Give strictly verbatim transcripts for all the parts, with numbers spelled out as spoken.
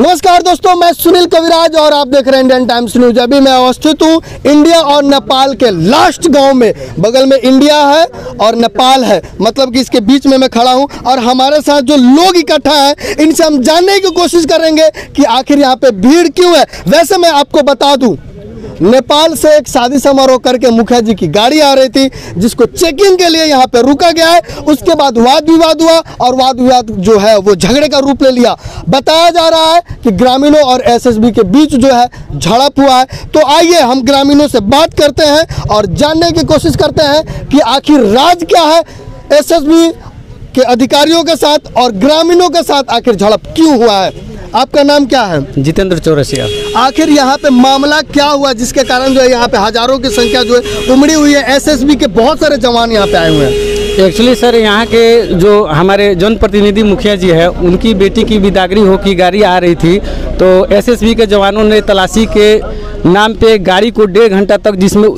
नमस्कार दोस्तों, मैं सुनील कविराज और आप देख रहे हैं इंडियन टाइम्स न्यूज। अभी मैं अवस्थित हूँ इंडिया और नेपाल के लास्ट गांव में। बगल में इंडिया है और नेपाल है, मतलब कि इसके बीच में मैं खड़ा हूँ। और हमारे साथ जो लोग इकट्ठा हैं इनसे हम जानने की कोशिश करेंगे कि आखिर यहाँ पे भीड़ क्यों है। वैसे मैं आपको बता दूँ, नेपाल से एक शादी समारोह करके मुखर्जी की गाड़ी आ रही थी, जिसको चेकिंग के लिए यहाँ पे रुका गया है। उसके बाद वाद विवाद हुआ और वाद विवाद जो है वो झगड़े का रूप ले लिया। बताया जा रहा है कि ग्रामीणों और एसएसबी के बीच जो है झड़प हुआ है। तो आइए हम ग्रामीणों से बात करते हैं और जानने की कोशिश करते हैं कि आखिर राज क्या है एसएसबी के अधिकारियों के साथ और ग्रामीणों के साथ, आखिर झड़प क्यों हुआ है। आपका नाम क्या है? जितेंद्र चौरसिया। आखिर यहाँ पे मामला क्या हुआ जिसके कारण जो है यहाँ पे हजारों की संख्या जो है उमड़ी हुई है, एसएसबी के बहुत सारे जवान यहाँ पे आए हुए हैं। एक्चुअली सर, यहाँ के जो हमारे जनप्रतिनिधि मुखिया जी है उनकी बेटी की बिदागरी हो की गाड़ी आ रही थी, तो एसएसबी के जवानों ने तलाशी के नाम पे गाड़ी को डेढ़ घंटा तक, जिसमें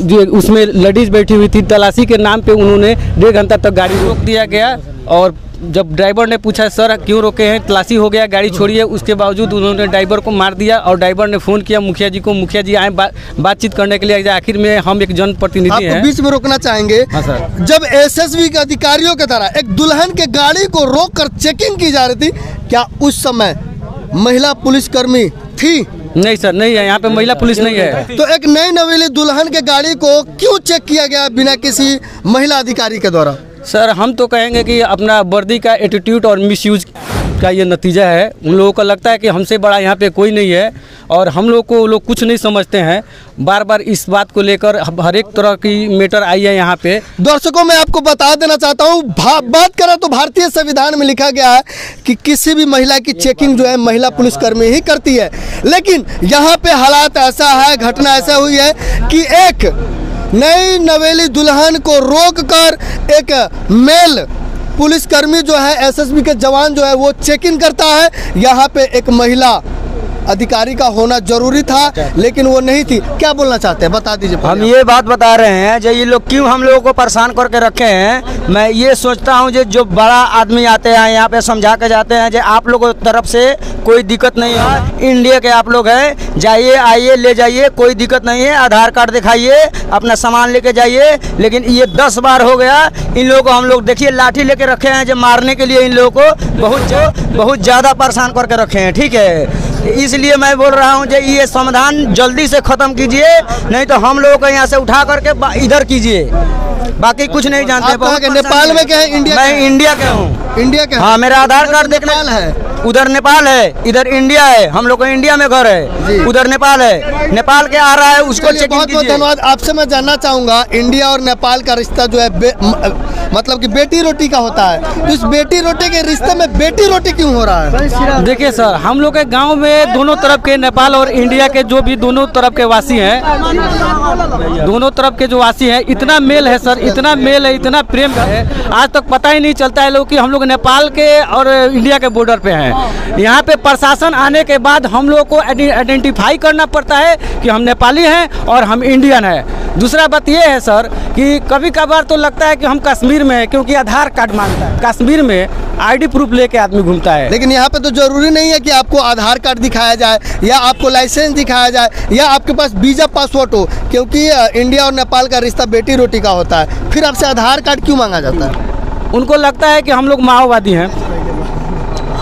उसमें लेडीज बैठी हुई थी, तलाशी के नाम पे उन्होंने डेढ़ घंटा तक गाड़ी रोक दिया गया। और जब ड्राइवर ने पूछा सर क्यों रोके हैं, तलाशी हो गया, गाड़ी छोड़िए, उसके बावजूद उन्होंने ड्राइवर को मार दिया। और ड्राइवर ने फ़ोन किया मुखिया जी को, मुखिया जी आए बा, बातचीत करने के लिए। आखिर में हम एक जनप्रतिनिधि हैं, बीच में रोकना चाहेंगे। हाँ सर, जब एसएसबी के अधिकारियों के द्वारा एक दुल्हन के गाड़ी को रोक कर चेकिंग की जा रही थी, क्या उस समय महिला पुलिसकर्मी थी? नहीं सर, नहीं है, यहाँ पे महिला पुलिस नहीं है। तो एक नई नवेली दुल्हन के गाड़ी को क्यों चेक किया गया बिना किसी महिला अधिकारी के द्वारा? सर हम तो कहेंगे कि अपना वर्दी का एटीट्यूड और मिसयूज का ये नतीजा है। उन लोगों को लगता है कि हमसे बड़ा यहाँ पे कोई नहीं है और हम लोग को लोग कुछ नहीं समझते हैं। बार बार इस बात को लेकर हर एक तरह की मैटर आई है यहाँ पे। दर्शकों, मैं आपको बता देना चाहता हूँ, बात करें तो भारतीय संविधान में लिखा गया है कि किसी भी महिला की चेकिंग जो है महिला पुलिसकर्मी ही करती है। लेकिन यहाँ पे हालात ऐसा है, घटना ऐसा हुई है कि एक नई नवेली दुल्हन को रोककर एक मेल पुलिसकर्मी जो है, एसएसबी के जवान जो है वो चेक इन करता है। यहाँ पे एक महिला अधिकारी का होना जरूरी था, लेकिन वो नहीं थी। क्या बोलना चाहते हैं, बता दीजिए। हम ये बात बता रहे हैं जो ये लोग क्यों हम लोगों को परेशान करके रखे हैं। मैं ये सोचता हूँ जो जो बड़ा आदमी आते हैं यहाँ पे समझा के जाते हैं जो आप लोगों की तरफ से कोई दिक्कत नहीं है, इंडिया के आप लोग हैं, जाइए आइए ले जाइए, कोई दिक्कत नहीं है, आधार कार्ड दिखाइए, अपना सामान लेके जाइए। लेकिन ये दस बार हो गया इन लोगों को, हम लोग देखिए लाठी लेके रखे हैं जो मारने के लिए, इन लोगों को बहुत बहुत ज़्यादा परेशान करके रखे हैं। ठीक है, इसलिए मैं बोल रहा हूँ जो ये संविधान जल्दी से ख़त्म कीजिए, नहीं तो हम लोगों को यहाँ से उठा करके इधर कीजिए। बाकी कुछ नहीं जानते हैं। नेपाल में क्या है, इंडिया? मैं इंडिया का हूँ। इंडिया का? हाँ, मेरा आधार कार्ड देखना है। उधर नेपाल है, इधर इंडिया है, हम लोग इंडिया में घर है, उधर नेपाल है। नेपाल के आ रहा है उसको चेक कीजिए। बहुत धन्यवाद। आपसे मैं जानना चाहूँगा, इंडिया और नेपाल का रिश्ता जो है मतलब कि बेटी रोटी का होता है, तो इस बेटी रोटी के रिश्ते में बेटी रोटी क्यों हो रहा है? देखिए सर, हम लोग के गाँव में दोनों तरफ के नेपाल और इंडिया के जो भी दोनों तरफ के वासी हैं, दोनों तरफ के जो वासी हैं, इतना मेल है सर, इतना मेल है, इतना प्रेम है, आज तक पता ही नहीं चलता है लोग कि हम लोग नेपाल के और इंडिया के बॉर्डर पे हैं। यहाँ पे प्रशासन आने के बाद हम लोग को आइडेंटिफाई करना पड़ता है कि हम नेपाली हैं और हम इंडियन हैं। दूसरा बात ये है सर कि कभी कभार तो लगता है कि हम कश्मीर में हैं, क्योंकि आधार कार्ड मांगता है। कश्मीर में आईडी प्रूफ लेके आदमी घूमता है, लेकिन यहाँ पे तो जरूरी नहीं है कि आपको आधार कार्ड दिखाया जाए या आपको लाइसेंस दिखाया जाए या आपके पास वीजा पासपोर्ट हो, क्योंकि इंडिया और नेपाल का रिश्ता बेटी रोटी का होता है। फिर आपसे आधार कार्ड क्यों मांगा जाता है? उनको लगता है कि हम लोग माओवादी हैं,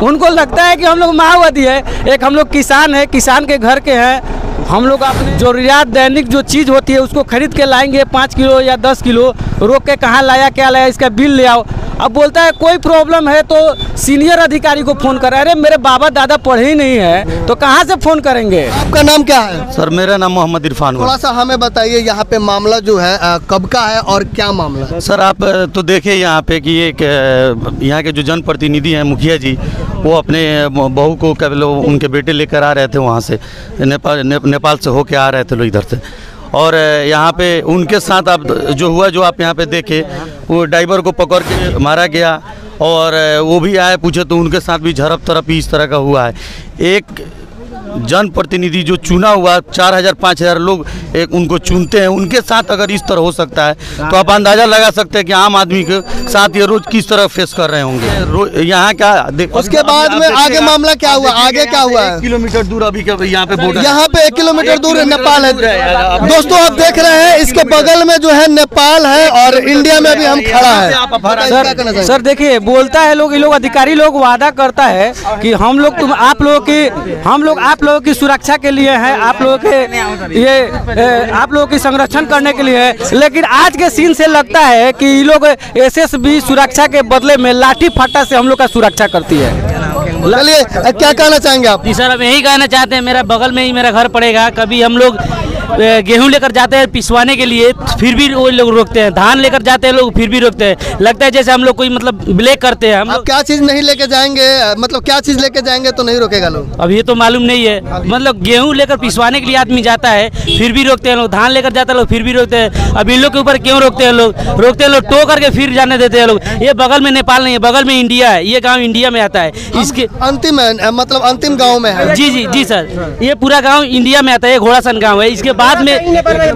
उनको लगता है कि हम लोग माओवादी है। एक हम लोग किसान है, किसान के घर के हैं हम लोग, अपनी जरूरियात दैनिक जो चीज़ होती है उसको खरीद के लाएंगे, पाँच किलो या दस किलो रोक के कहाँ लाया क्या लाया इसका बिल ले आओ। अब बोलता है कोई प्रॉब्लम है तो सीनियर अधिकारी को फ़ोन करा, अरे मेरे बाबा दादा पढ़े ही नहीं है तो कहाँ से फ़ोन करेंगे। आपका नाम क्या है? सर मेरा नाम मोहम्मद इरफान। थोड़ा सा हमें बताइए यहाँ पे मामला जो है कब का है और क्या मामला है? सर आप तो देखिए यहाँ पे कि एक यहाँ के जो जनप्रतिनिधि हैं मुखिया जी, वो अपने बहू को क्या लोग उनके बेटे लेकर आ रहे थे वहाँ से, नेपाल ने, नेपाल से होके आ रहे थे लोग इधर से। और यहाँ पे उनके साथ आप जो हुआ जो आप यहाँ पे देखे, वो ड्राइवर को पकड़ के मारा गया और वो भी आए पूछे तो उनके साथ भी झड़प तरप इस तरह का हुआ है। एक जनप्रतिनिधि जो चुना हुआ चार हज़ार पाँच हज़ार लोग एक उनको चुनते हैं, उनके साथ अगर इस तरह हो सकता है तो आप अंदाज़ा लगा सकते हैं कि आम आदमी के साथ ये रोज़ किस तरह फेस कर रहे होंगे। यहाँ क्या देखो, उसके बाद में आगे मामला क्या हुआ, आगे क्या हुआ, किलोमीटर दूर अभी यहाँ पे बॉर्डर, यहाँ पे एक किलोमीटर दूर नेपाल है। दोस्तों आप देख रहे हैं इसके बगल में जो है नेपाल है और इंडिया में भी हम खड़ा है। सर देखिए, बोलता है लोग, ये लोग अधिकारी लोग वादा करता है कि हम लोग तुम आप लोगों की हम लोग आप लोगों की सुरक्षा के लिए हैं, आप लोगों के ये ए, आप लोगों की संरक्षण करने के लिए है, लेकिन आज के सीन से लगता है कि ये लोग एस एस बी सुरक्षा के बदले में लाठी फाटा से हम लोग का सुरक्षा करती है। चलिए क्या कहना चाहेंगे आप? जी सर, अब यही कहना चाहते हैं, मेरा बगल में ही मेरा घर पड़ेगा। कभी हम लोग गेहूं लेकर जाते हैं पिसवाने के लिए, फिर भी वो लोग रोकते हैं, धान लेकर जाते हैं लोग, फिर भी रोकते हैं। लगता है जैसे हम लोग कोई मतलब ब्लैक करते हैं। हम लोग क्या चीज़ नहीं लेके जाएंगे, मतलब क्या चीज़ लेके जाएंगे तो नहीं रोकेगा लोग, अब ये तो मालूम नहीं है। मतलब गेहूं लेकर पिसवाने के लिए आदमी जाता है, फिर भी रोकते हैं लोग, धान लेकर जाते हैं लोग, फिर भी रोकते हैं। अब इन लोग के ऊपर क्यों रोकते हैं लोग, रोकते हैं लोग टो करके फिर जाने देते हैं लोग। ये बगल में नेपाल नहीं है, बगल में इंडिया है, ये गाँव इंडिया में आता है, इसके अंतिम मतलब अंतिम गाँव में है। जी जी जी सर, ये पूरा गाँव इंडिया में आता है, घोड़ासन गाँव है। इसके बाद में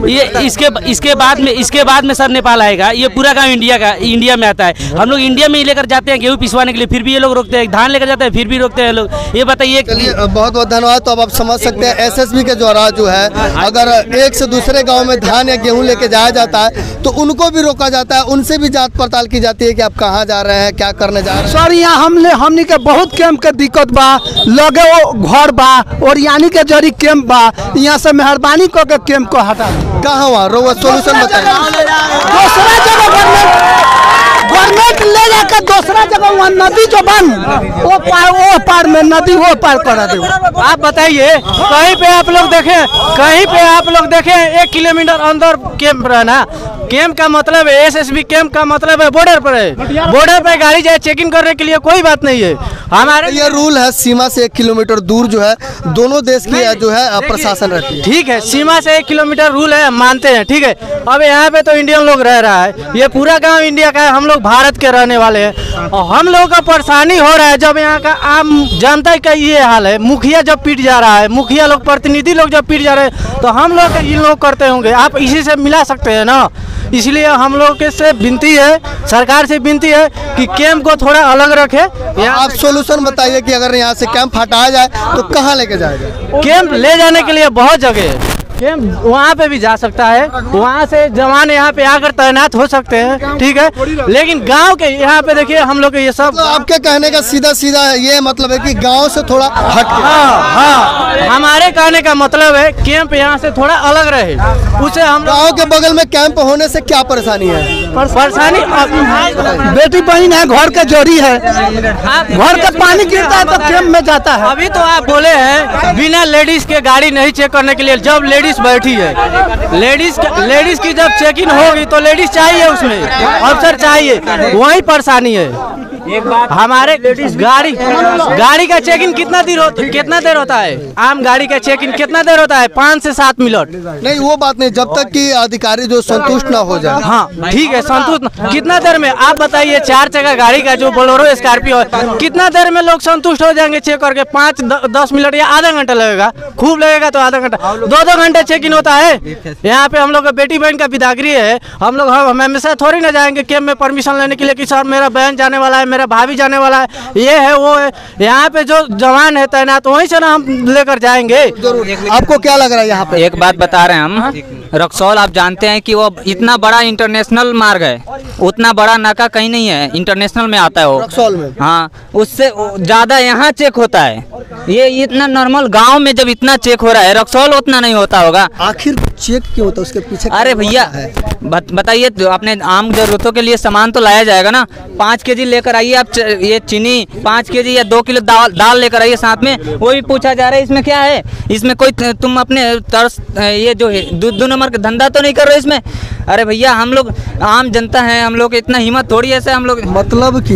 ये इसके इसके बाद में इसके बाद में सर नेपाल आएगा। ये पूरा गांव इंडिया का इंडिया में आता है, हम लोग इंडिया में ही लेकर जाते हैं गेहूं पिसवाने के लिए, फिर भी ये लोग रोकते हैं, धान लेकर जाते हैं फिर भी रोकते हैं लोग। ये बताइए। बहुत बहुत धन्यवाद। तो अब आप समझ सकते हैं एस एस बी के द्वारा जो है अगर एक से दूसरे गाँव में धान या गेहूँ लेके जाया जाता है तो उनको भी रोका जाता है, उनसे भी जांच पड़ताल की जाती है कि आप कहाँ जा रहे हैं, क्या करने जा रहे हैं। सर यहाँ हमने हमने के बहुत कैम्प के दिक्कत बा, लगे घर बा और यानी के जरी कैम्प बा, यहाँ से मेहरबानी के कैंप को हटा। कहाँ हुआ रोवा सोल्यूशन बताया, दूसरा जगह गवर्नमेंट ले जाकर दूसरा जगह वहाँ नदी जो बन वो पार वो पार में नदी वो पार करा दे। आप बताइए कहीं पे आप लोग देखें, कहीं पे आप लोग देखें एक किलोमीटर अंदर कैंप रहना। कैंप का मतलब है एस एस बी कैंप का मतलब है बॉर्डर पर है, बॉर्डर पर गाड़ी जाए चेकिंग करने के लिए, कोई बात नहीं है। हमारे ये रूल है सीमा से एक किलोमीटर दूर जो है दोनों देश की जो है प्रशासन रहती है, ठीक है। सीमा से एक किलोमीटर रूल है, मानते हैं, ठीक है। अब यहाँ पे तो इंडियन लोग रह रहा है, ये पूरा गांव इंडिया का है, हम लोग भारत के रहने वाले हैं और हम लोगों का परेशानी हो रहा है। जब यहाँ का आम जनता का ये हाल है, मुखिया जब पीट जा रहा है, मुखिया लोग प्रतिनिधि लोग जब पीट जा रहे हैं तो हम लोग इन लोग करते होंगे। आप इसी से मिला सकते हैं ना, इसलिए हम लोग के से विनती है, सरकार से विनती है कि कैंप को थोड़ा अलग रखे। आप सोल्यूशन बताइए कि अगर यहाँ से कैंप हटाया जाए तो कहाँ लेके जाएगा। कैंप ले जाने के लिए बहुत जगह है, कैंप वहाँ पे भी जा सकता है, वहाँ से जवान यहाँ पे आकर तैनात हो सकते हैं, ठीक है। लेकिन गांव के यहाँ पे देखिए हम लोग ये सब, आपके कहने का सीधा सीधा ये मतलब है कि गांव से थोड़ा हट के, हाँ हाँ हमारे कहने का मतलब है कैंप यहाँ से थोड़ा अलग रहे। उसे हम गाँव के बगल में कैंप होने से क्या परेशानी है? परेशानी बेटी बहन है, घर का जोड़ी है, घर का पानी गिरता है तो कैंप में जाता है। अभी तो आप बोले हैं बिना लेडीज के गाड़ी नहीं चेक करने के लिए, जब लेडीज बैठी है, लेडीज लेडीज की जब चेकिंग होगी तो लेडीज चाहिए, उसमें अफसर चाहिए, वही परेशानी है। एक बात, हमारे गाड़ी गाड़ी का चेकिंग कितना देर होता कितना देर होता है, आम गाड़ी का चेकिंग कितना देर होता है, पाँच से सात मिनट। नहीं वो बात नहीं, जब तक कि अधिकारी जो संतुष्ट ना हो जाए, हाँ ठीक है, संतुष्ट कितना देर में आप बताइए, चार चक्का गाड़ी का जो बोलेरो स्कॉर्पियो कितना देर में लोग संतुष्ट हो जाएंगे चेक करके, पाँच दस मिनट या आधा घंटा लगेगा, खूब लगेगा तो आधा घंटा, दो दो घंटे चेकिंग होता है। यहाँ पे हम लोग बेटी बहन का बिदागरी है, हम लोग हमेशा थोड़ी ना जाएंगे कैंप में परमिशन लेने के लिए कि सर मेरा बहन जाने वाला है, मेरा भाभी जाने वाला है, ये है वो है। यहाँ पे जो जवान है तैनात वहीं से ना हम लेकर जाएंगे। आपको क्या लग रहा है यहाँ पे? एक बात बता रहे हैं हम, रक्सौल आप जानते हैं कि वो इतना बड़ा इंटरनेशनल मार्ग है, उतना बड़ा नाका कहीं नहीं है, इंटरनेशनल में आता है वो रक्सौल में, हाँ उससे ज्यादा यहाँ चेक होता है। ये इतना नॉर्मल गाँव में जब इतना चेक हो रहा है, रक्सौल उतना नहीं होता होगा। आखिर चेक क्यों होता है उसके पीछे? अरे भैया बताइए, अपने आम जरूरतों के लिए सामान तो लाया जाएगा ना, पाँच के जी लेकर आइए आप, ये चीनी पाँच के जी या दो किलो दाल दाल लेकर आइए साथ में, वो भी पूछा जा रहा है इसमें क्या है, इसमें कोई तुम अपने तरस ये जो है दो नंबर का धंधा तो नहीं कर रहे इसमें। अरे भैया हम लोग आम जनता है, हम लोग इतना हिम्मत थोड़ी ऐसे हम लोग मतलब कि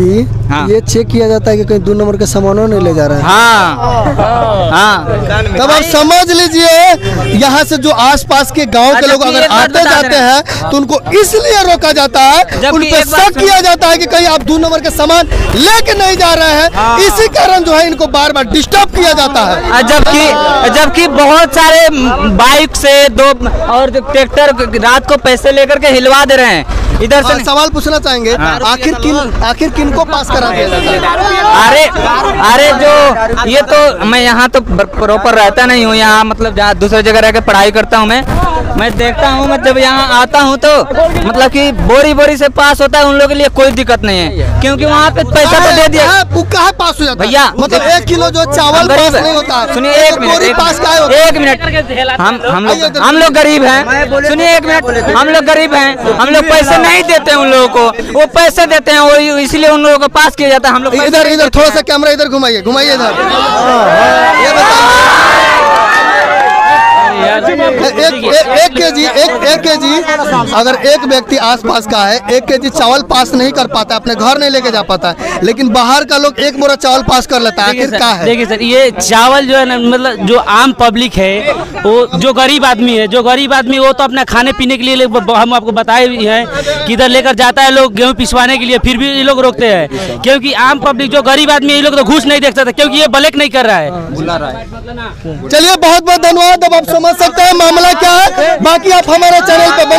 हाँ। ये चेक किया जाता है कि कहीं दो नंबर का सामानों नहीं ले जा रहा है। हाँ हाँ, हाँ। तब आप समझ लीजिए यहाँ से जो आसपास के गांव के लोग अगर आते जाते हैं तो उनको इसलिए रोका जाता है, उन पर शक किया जाता है कि कहीं आप दो नंबर का सामान लेके नहीं जा रहे हैं, इसी कारण जो है इनको बार बार डिस्टर्ब किया जाता है। जबकि जबकि बहुत सारे बाइक से दो और ट्रैक्टर रात को पैसे लेकर के हिलवा दे रहे हैं। इधर से सवाल पूछना चाहेंगे आखिर किन आखिर किन को पास करा दिया जाता है? अरे अरे जो ये तो मैं यहाँ तो प्रॉपर रहता नहीं हूँ, यहाँ मतलब जहाँ दूसरे जगह रह के पढ़ाई करता हूँ मैं मैं देखता हूँ, मैं जब यहाँ आता हूँ तो मतलब कि बोरी बोरी से पास होता है, उन लोगों के लिए कोई दिक्कत नहीं है क्योंकि वहाँ पे पैसा तो दे दिया है, पास हो जाता है भैया। मतलब एक किलो जो चावल पास नहीं होता। सुनिए एक मिनट एक मिनट हम हम लोग हम लोग गरीब हैं। सुनिए एक मिनट, हम लोग गरीब हैं, हम लोग पैसे नहीं देते उन लोगों को, वो पैसे देते हैं वो, इसीलिए उन लोगों को पास किया जाता है। हम लोग इधर इधर थोड़ा सा कैमरा इधर घुमाइए घुमाइए इधर एक एक केजी एक एक केजी अगर एक व्यक्ति आसपास का है एक केजी चावल पास नहीं कर पाता है, अपने घर नहीं लेके जा पाता है, लेकिन बाहर का लोग एक बोरा चावल पास कर लेता है। आखिर क्या है? देखिए सर, ये चावल जो है ना, मतलब जो आम पब्लिक है, वो जो गरीब आदमी है जो गरीब आदमी वो तो अपना खाने पीने के लिए, हम आपको बताए भी हैं कि इधर लेकर जाता है लोग गेहूँ पिसवाने के लिए, फिर भी ये लोग रोकते हैं क्योंकि आम पब्लिक जो गरीब आदमी है ये लोग तो घूस नहीं देख सकता क्योंकि ये ब्लैक नहीं कर रहा है। चलिए बहुत बहुत धन्यवाद। अब आप समझ सकते हैं मामला क्या है। बाकी आप हमारे चैनल पर